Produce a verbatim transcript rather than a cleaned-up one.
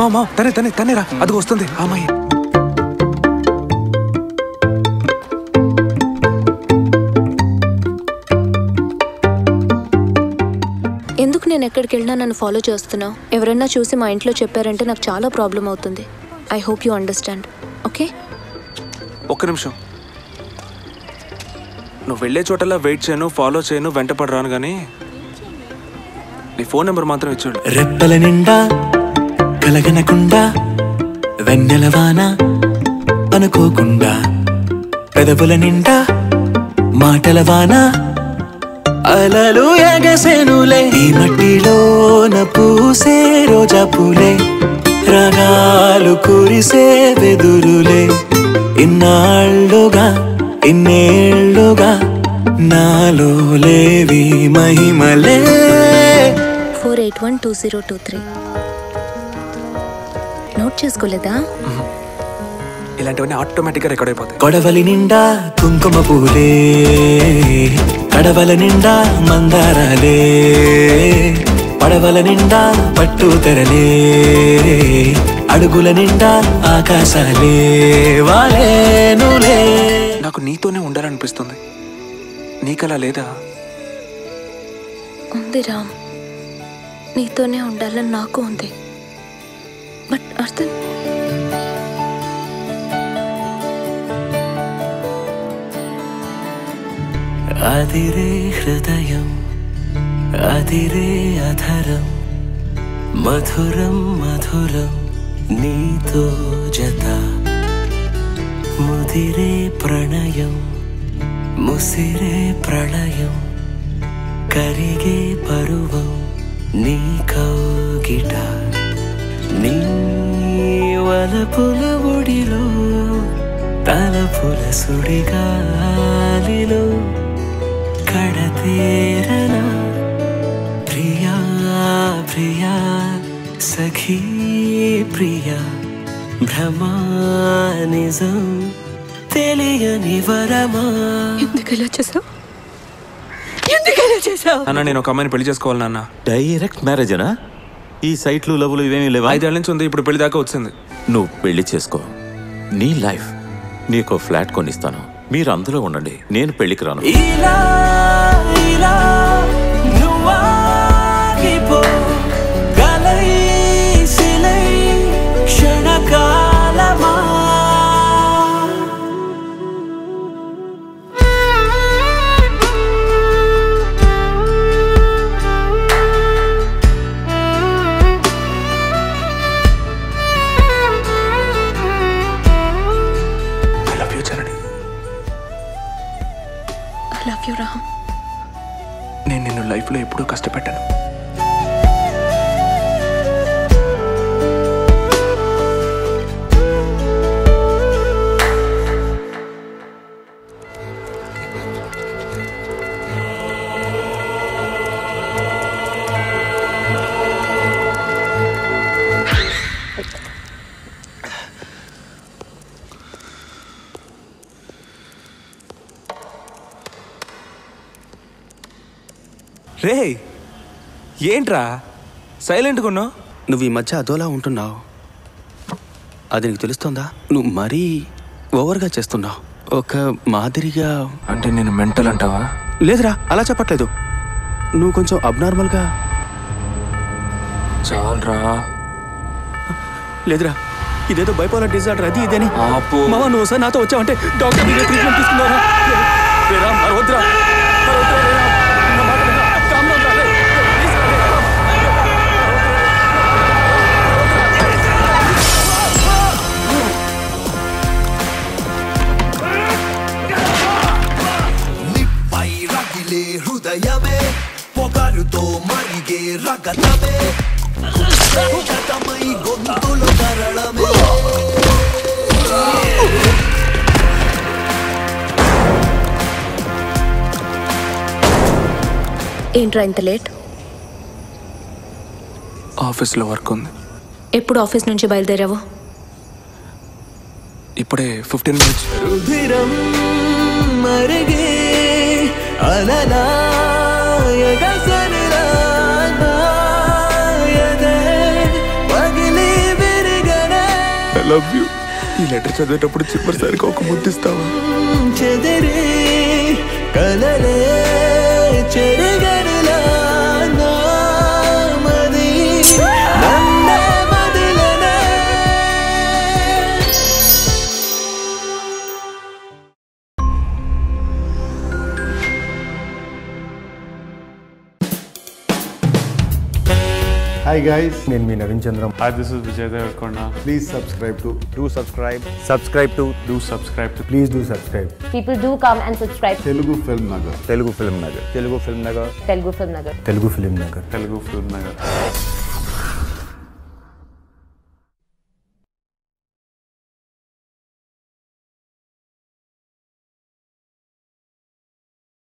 మా మా తనే తనే తనేరా అది వస్తుంది ఆ అమ్మాయి. ఎందుకు నేను ఎక్కడికి వెళ్ళినా నన్ను ఫాలో చేస్తున్నావు? ఎవరైనా చూసి మా ఇంట్లో చెప్పారంటే నాకు చాలా ప్రాబ్లం అవుతుంది. I hope you understand. Okay ఒక్క నిమిషం. నువ్వు వెళ్ళే చోటలా వెయిట్ చేయను, ఫాలో చేయను, వెంట పడరాను, కానీ నీ ఫోన్ నెంబర్ మాత్రం ఇచ్చాడు. రెప్పల నిండా కలగనకుండా వెన్నెలవాన అనుకోకుండా పెదవుల నిండా మాటలవాన అలలు ఎగసేనులే ఈ మట్టిలోన పూసే రోజా పూలే రాగాలు కురిసే వెదురులే ఇన్నాళ్ళుగా ఇన్నేళ్ళుగా నాలో లేవి మహిమలే. Four eight one two zero two three. Note చేసుకోలేదా? ఇలాంటివన్నీ ఆటోమేటిక్గా రికార్డ్ అయిపోతాయి. కొడవలి నిండా కుంకుమ పూలే కడవల నిండా మందారాలే పడవల నిండా పట్టు తెరలే అడుగుల నిండా ఆకాశాలే వాలేనులే. నాకు నీతోనే ఉండాలనిపిస్తుంది, నీకలా లేదా? ఉంది రామ్, నీతోనే ఉండాలని నాకు ఉంది. బట్ అర్థం అదిరే హృదయం అదిరే అధరం మధురం మధురం నీతో జత ముదిరే ప్రణయం ముసిరే ప్రళయం కరిగే పరువం నీ కౌగిట నీ వలపుల ఒడిలో తలపుల సుడిగాలిలో కడతేరనా ప్రియా ప్రియా సఖీ ప్రియా భ్రమా నిజం తెలియని వరమా. ఎందుకలా చేసావు? ఎందుకలా చేసావు? అన్న నేను ఒక అమ్మాయిని పెళ్లి చేసుకోవాలి నాన్న. డైరెక్ట్ మ్యారేజ్ అనా? ఈ సైట్లు లవ్లు ఇవేమీ లేవా? ఐదేళ్ళ నుంచి ఉంది, ఇప్పుడు పెళ్లి దాకా వచ్చింది. నువ్వు పెళ్లి చేసుకో, నీ లైఫ్. నీకు ఫ్లాట్ కొనిస్తాను, మీరు అందులో ఉండండి, నేను పెళ్లికి రాను. నేను నిన్ను లైఫ్లో ఎప్పుడూ కష్టపెట్టాను. రే ఏంట్రా సైలెంట్గా ఉన్నావు? నువ్వు ఈ మధ్య అదోలా ఉంటున్నావు, అది నీకు తెలుస్తుందా? నువ్వు మరీ ఓవర్గా చేస్తున్నావు, ఒక మాదిరిగా. అంటే నేను మెంటల్ అంటావా? లేదురా అలా చెప్పట్లేదు, నువ్వు కొంచెం అబ్నార్మల్గా. చాలరా. లేదురా ఇదేదో బైపోలర్ డిజార్డర్ అది ఇదని. మామ నువ్వు సార్ నాతో వచ్చావంటే డాక్టర్ ట్రీట్మెంట్ తీసుకున్నారా? హృదయమే పొగరుతో మరిగే రగతమే గతమై గొంతుల కరళమే ఏంట్రా ఇంత లేట్? ఆఫీస్లో వర్క్ ఉంది. ఎప్పుడు ఆఫీస్ నుంచి బయలుదేరావు? ఇప్పుడే ఫిఫ్టీన్ మినిట్స్. రుధిరం మరిగే అననాయక సరళానాయదే పగిలివే లవ్ యూ. ఈ లెటర్ చదివేటప్పుడు చివరిసారిగా ఒక ముద్దిస్తావా? Hi guys, నేను మీ Naveen Chandram. Hi, this is Vijay Dayakorna. Please subscribe to do subscribe subscribe to do subscribe to please do subscribe. People do come and subscribe. Telugu Film Nagar. Telugu Film Nagar. Telugu Film Nagar. Telugu Film Nagar. Telugu Film Nagar. Telugu Film Nagar.